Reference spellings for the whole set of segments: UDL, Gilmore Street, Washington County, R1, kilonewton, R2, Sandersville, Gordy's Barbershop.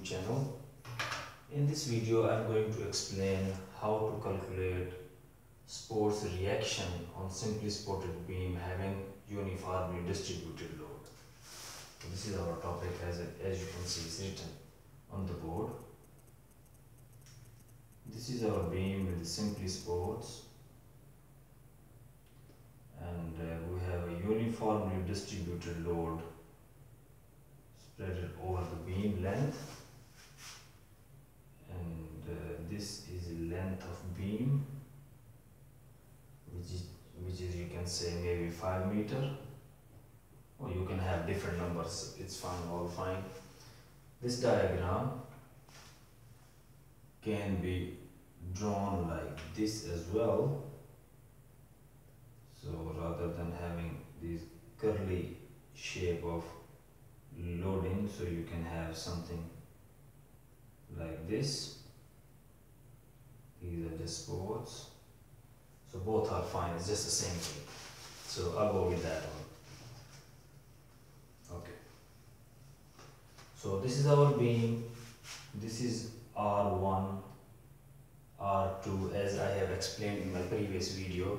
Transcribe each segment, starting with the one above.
YouTube channel. In this video I am going to explain how to calculate sports reaction on simply spotted beam having uniformly distributed load. So this is our topic. As you can see, it's written on the board. This is our beam with simply spots, and we have a uniformly distributed load spread over the beam length, and this is the length of beam, which is you can say maybe 5 meters, or you can have different numbers, it's fine, all fine. This diagram can be drawn like this as well, so rather than having this curly shape of loading, so you can have something like this. These are just spots, so both are fine, it's just the same thing, so I'll go with that one. Okay, so this is our beam. This is R1, R2, as I have explained in my previous video.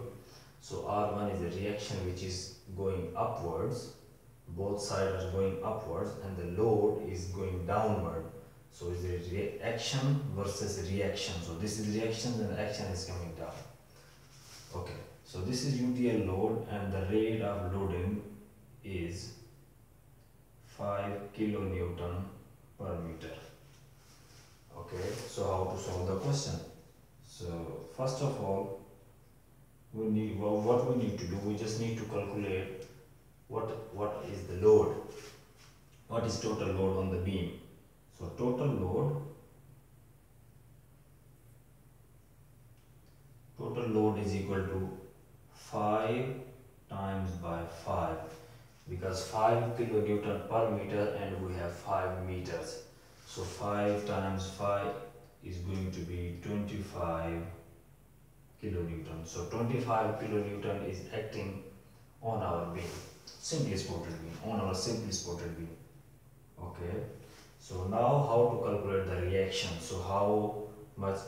So R1 is a reaction which is going upwards, both sides are going upwards, and the load is going downward. So it's a reaction versus reaction. So this is reaction and action is coming down. Okay, so this is UDL load, and the rate of loading is 5 kilonewton per meter. Okay, so how to solve the question? So first of all, we just need to calculate what is the load, what is total load on the beam. So total load is equal to 5 times by 5, because 5 kilonewton per meter and we have 5 meters. So 5 times 5 is going to be 25 kilonewton. So 25 kilonewton is acting on our beam, simply spotted beam. Okay, so now how to calculate the reaction. So how much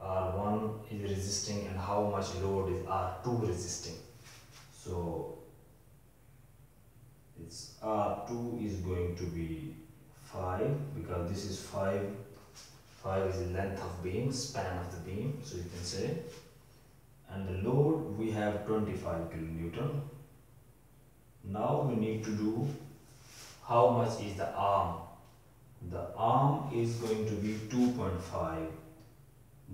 R1 is resisting and how much load is R2 resisting. So it's R2 is going to be 5, because this is 5 is the length of beam, span of the beam, so you can say, and the load we have 25 kilonewton. Now we need to do how much is the arm. The arm is going to be 2.5.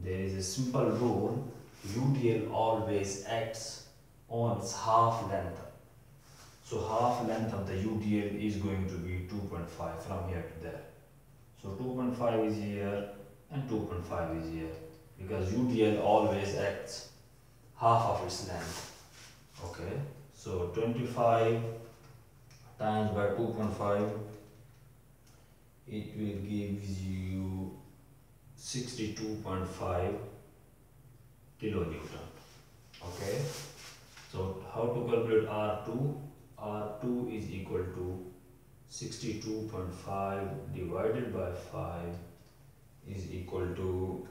There is a simple rule, UDL always acts on its half length. So half length of the UDL is going to be 2.5 from here to there. So 2.5 is here and 2.5 is here, because UDL always acts half of its length. Okay, so 25 times by 2.5, it will give you 62.5 kilonewton. Okay, so how to calculate R2? R2 is equal to 62.5 divided by 5 is equal to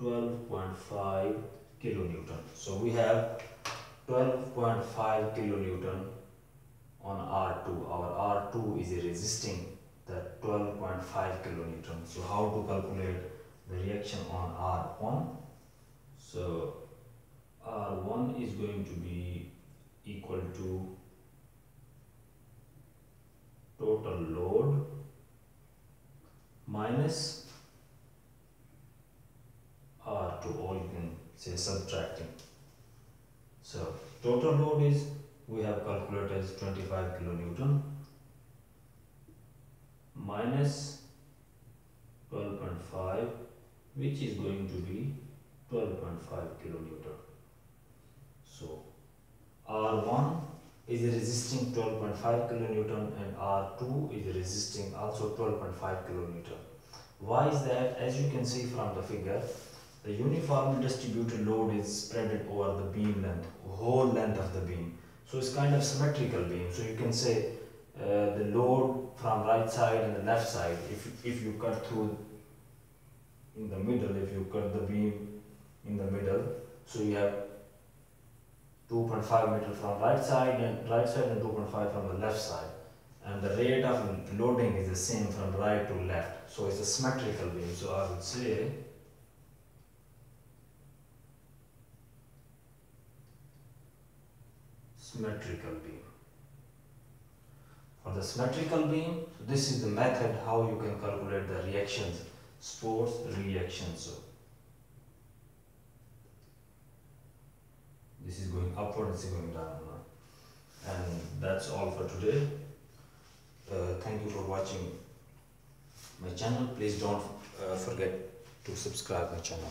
12.5 kilonewton. So we have 12.5 kilonewton on R2. Our R2 is resisting the 12.5 kilonewton. So how to calculate the reaction on R1? So R1 is going to be equal to total load minus R2, or you can say subtracting. So total load is, we have calculated as 25 kilonewton minus 12.5, which is going to be 12.5 kilonewton. So R1 is resisting 12.5 kilonewton and R2 is resisting also 12.5 kilonewton. Why is that? As you can see from the figure, the uniformly distributed load is spread over the beam length, whole length of the beam. So it's kind of symmetrical beam. So you can say the load from right side and the left side, if you cut through in the middle, if you cut the beam in the middle, so you have 2.5 meter from right side and 2.5 from the left side, and the rate of loading is the same from right to left, so it's a symmetrical beam. So I would say symmetrical beam. For the symmetrical beam, so this is the method how you can calculate the reactions, sports reactions. So this is going upward, this is going downward. And that's all for today. Thank you for watching my channel. Please don't forget to subscribe my channel.